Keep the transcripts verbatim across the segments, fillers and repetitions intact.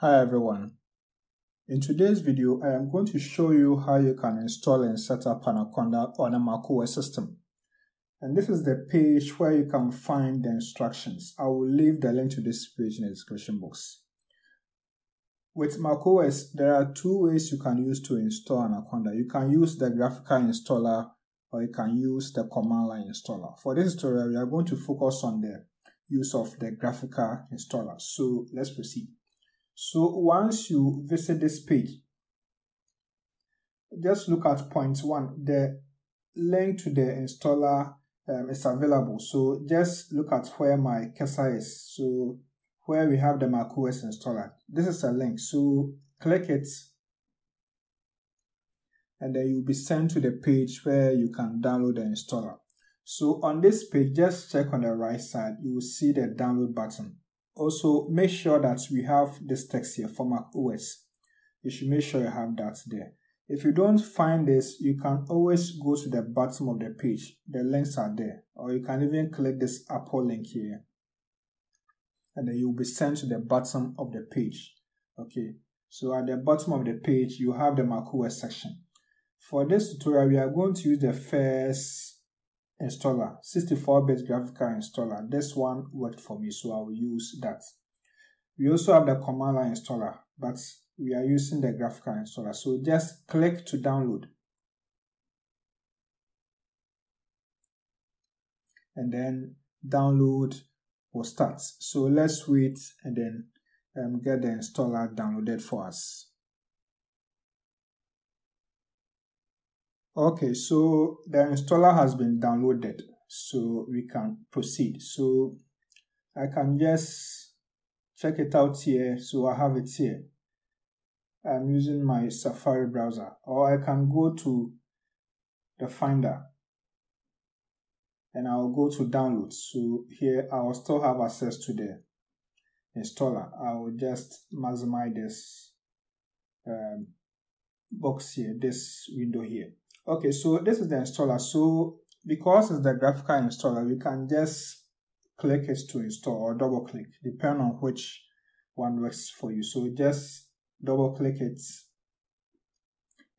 Hi everyone, in today's video I am going to show you how you can install and set up Anaconda on a macOS system. And this is the page where you can find the instructions. I will leave the link to this page in the description box. With macOS, there are two ways you can use to install Anaconda. You can use the graphical installer or you can use the command line installer. For this tutorial, we are going to focus on the use of the graphical installer. So let's proceed. So once you visit this page, just look at point one. The link to the installer um, is available. So just look at where my cursor is. So where we have the macOS installer. This is a link. So click it. And then you'll be sent to the page where you can download the installer. So on this page, just check on the right side. You will see the download button. Also, make sure that we have this text here for macOS. You should make sure you have that there. If you don't find this, you can always go to the bottom of the page. The links are there. Or you can even click this Apple link here. And then you'll be sent to the bottom of the page. Okay. So at the bottom of the page, you have the macOS section. For this tutorial, we are going to use the first installer, sixty-four bit graphical installer. This one worked for me, so I will use that. We also have the command line installer, but we are using the graphical installer. So just click to download. And then download will start. So let's wait and then um, get the installer downloaded for us. Okay, so the installer has been downloaded, so we can proceed. So I can just check it out here. So I have it here. I'm using my Safari browser, or I can go to the Finder and I'll go to downloads. So here I will still have access to the installer. I will just maximize this um, box here, this window here. Okay, so this is the installer. So because it's the graphical installer, we can just click it to install or double click, depending on which one works for you. So just double click it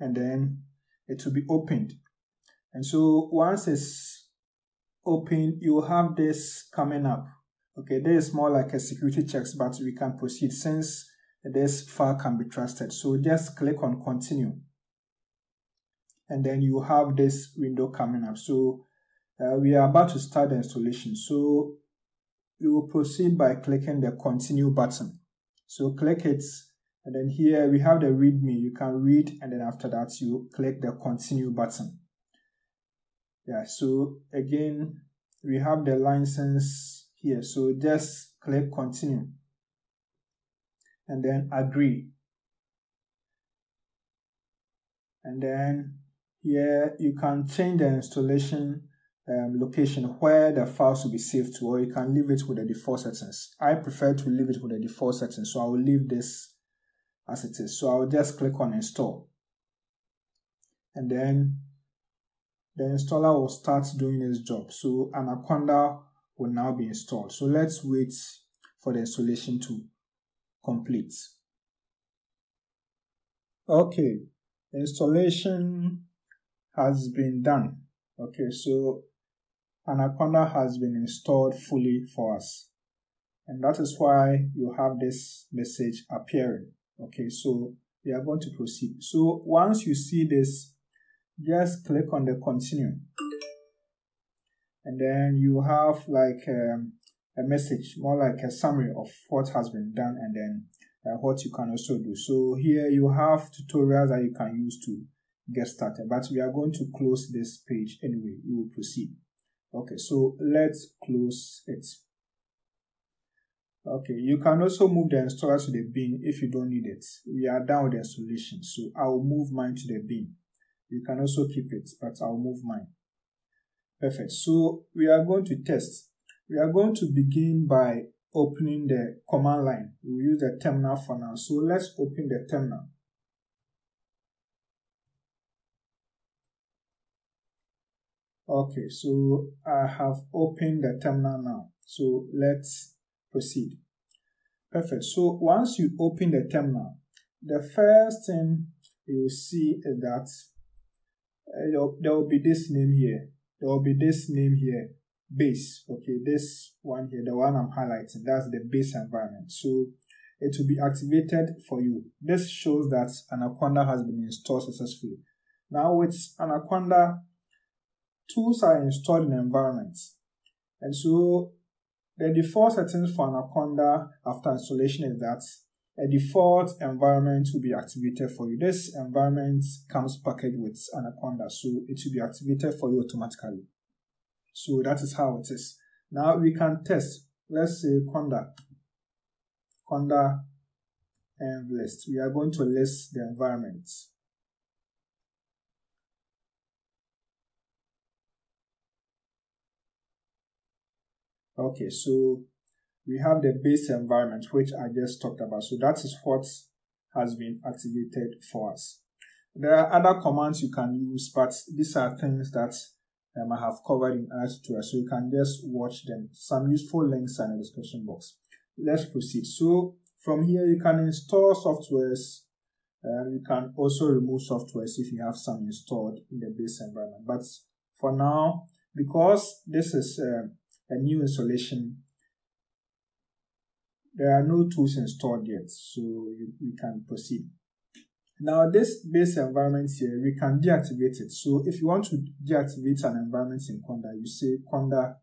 and then it will be opened. And so once it's open, you have this coming up. Okay, this is more like a security check, but we can proceed since this file can be trusted. So just click on continue. And then you have this window coming up. So uh, we are about to start the installation. So we will proceed by clicking the continue button. So click it. And then here we have the readme. You can read. And then after that, you click the continue button. Yeah. So again, we have the license here. So just click continue. And then agree. And then here you can change the installation um, location where the files will be saved to, or you can leave it with the default settings. I prefer to leave it with the default settings, so I will leave this as it is. So I will just click on install. And then the installer will start doing its job. So Anaconda will now be installed. So let's wait for the installation to complete. Okay, the installation has been done. Okay, so Anaconda has been installed fully for us. And that is why you have this message appearing. Okay, so we are going to proceed. So once you see this, just click on the continue. And then you have like um, a message, more like a summary of what has been done and then uh, what you can also do. So here you have tutorials that you can use to get started, but we are going to close this page anyway. We will proceed. Okay, so let's close it. Okay, you can also move the installer to the bin if you don't need it. We are done with the installation, so I will move mine to the bin. You can also keep it, but I'll move mine. Perfect. So we are going to test. We are going to begin by opening the command line. We will use the terminal for now. So let's open the terminal. Okay, so I have opened the terminal now. So let's proceed. Perfect. So once you open the terminal, the first thing you see is that uh, there will be this name here. There will be this name here, base. Okay, this one here, the one I'm highlighting, that's the base environment. So it will be activated for you. This shows that Anaconda has been installed successfully. Now with Anaconda, tools are installed in environments. And so the default settings for Anaconda after installation is that a default environment will be activated for you. This environment comes packaged with Anaconda, so it will be activated for you automatically. So that is how it is. Now we can test. Let's say Conda. Conda and list. We are going to list the environment. Okay, so we have the base environment, which I just talked about. So that is what has been activated for us. There are other commands you can use, but these are things that um, I have covered in other tutorials. So you can just watch them. Some useful links are in the description box. Let's proceed. So from here, you can install softwares. Uh, you can also remove softwares if you have some installed in the base environment. But for now, because this is uh, a new installation, there are no tools installed yet, so you, you can proceed. Now this base environment here, we can deactivate it. So if you want to deactivate an environment in Conda, you say Conda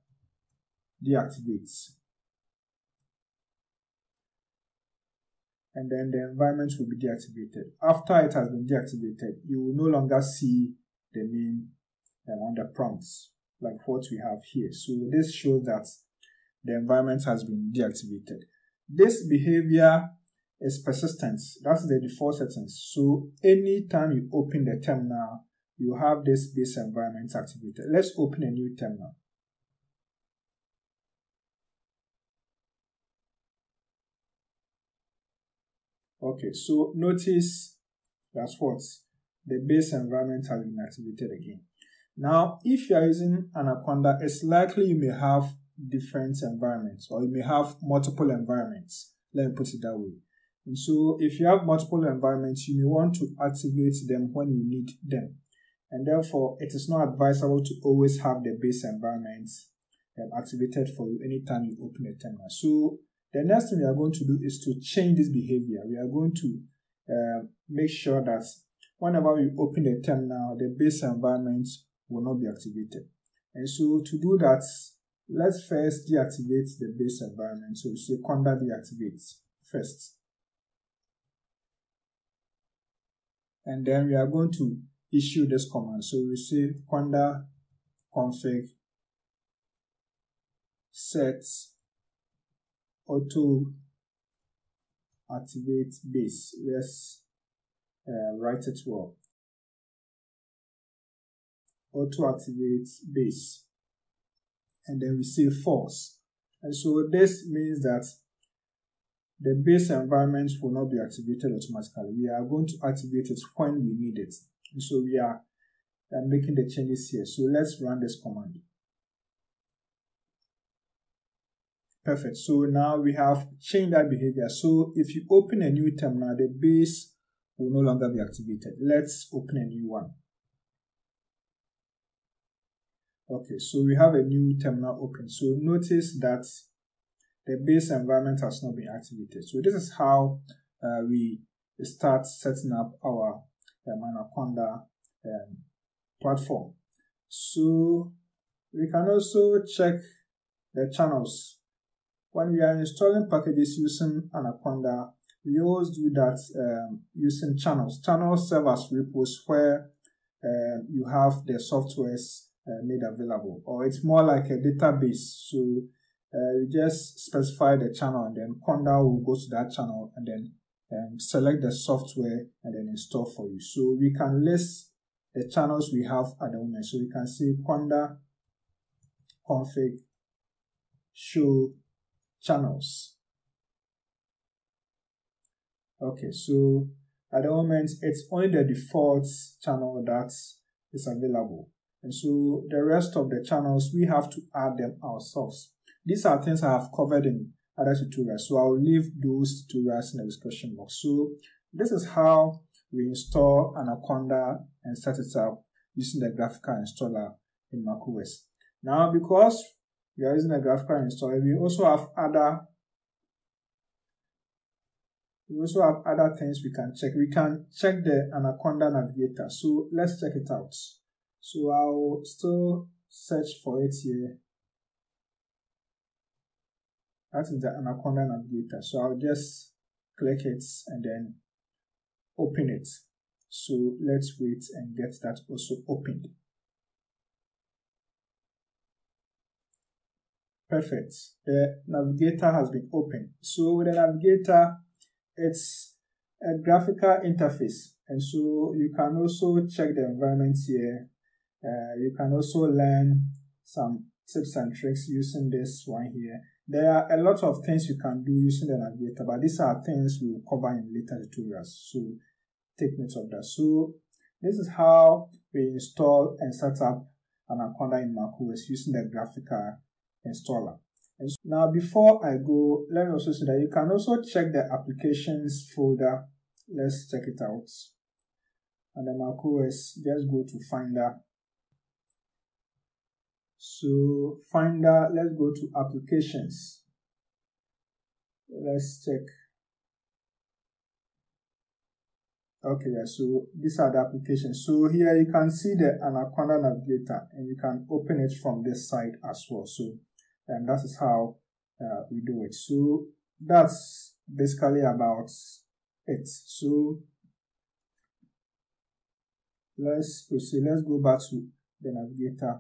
deactivate, and then the environment will be deactivated. After it has been deactivated, you will no longer see the name on the prompts like what we have here. So this shows that the environment has been deactivated. This behavior is persistent. That's the default settings. So anytime you open the terminal, you have this base environment activated. Let's open a new terminal. Okay, so notice that's what the base environment has been activated again. Now, if you are using Anaconda, it's likely you may have different environments, or you may have multiple environments. Let me put it that way. And so if you have multiple environments, you may want to activate them when you need them. And therefore, it is not advisable to always have the base environment activated for you anytime you open a terminal. So the next thing we are going to do is to change this behavior. We are going to uh, make sure that whenever you open the terminal, the base environment will not be activated. And so to do that, let's first deactivate the base environment. So we say Conda deactivate first. And then we are going to issue this command. So we say Conda config set auto activate base. Let's uh, write it well. Auto activate base. And then we say false. And so this means that the base environment will not be activated automatically. We are going to activate it when we need it. And so we are uh, making the changes here. So let's run this command. Perfect. So now we have changed that behavior. So if you open a new terminal, the base will no longer be activated. Let's open a new one. Okay, so we have a new terminal open. So notice that the base environment has not been activated. So this is how uh, we start setting up our um, Anaconda um, platform. So we can also check the channels. When we are installing packages using Anaconda, we always do that um, using channels. Channels serve as repos where uh, you have the softwares Uh, made available, or it's more like a database. So uh, you just specify the channel, and then Conda will go to that channel and then um, select the software and then install for you. So we can list the channels we have at the moment. So we can say Conda config show channels. Okay, so at the moment it's only the default channel that is available. And so the rest of the channels, we have to add them ourselves. These are things I have covered in other tutorials. So I'll leave those tutorials in the description box. So this is how we install Anaconda and set it up using the graphical installer in macOS. Now, because we are using a graphical installer, we also have other we also have other things we can check. We can check the Anaconda Navigator. So let's check it out. So I'll still search for it here. That is the Anaconda Navigator. So I'll just click it and then open it. So let's wait and get that also opened. Perfect. The Navigator has been opened. So with the Navigator, it's a graphical interface. And so you can also check the environment here. Uh, you can also learn some tips and tricks using this one here. There are a lot of things you can do using the Navigator, but these are things we will cover in later tutorials. So take note of that. So this is how we install and set up Anaconda in macOS using the graphical installer. And so now, before I go, let me also say that you can also check the applications folder. Let's check it out. And the macOS, just go to Finder. So Finder, let's go to applications. Let's check. Okay, yeah, so these are the applications. So here you can see the Anaconda Navigator, and you can open it from this side as well. So and that is how uh, we do it. So that's basically about it. So let's proceed. Let's go back to the Navigator.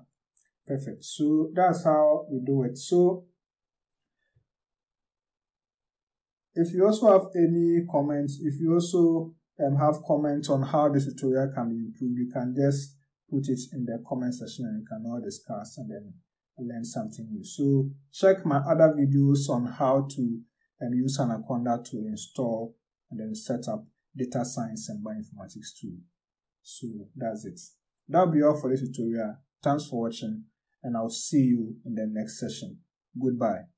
Perfect. So that's how we do it. So if you also have any comments, if you also um, have comments on how this tutorial can be improved, you can just put it in the comment section and we can all discuss and then learn something new. So check my other videos on how to um, use Anaconda to install and then set up data science and bioinformatics tool. So that's it. That'll be all for this tutorial. Thanks for watching, and I'll see you in the next session. Goodbye.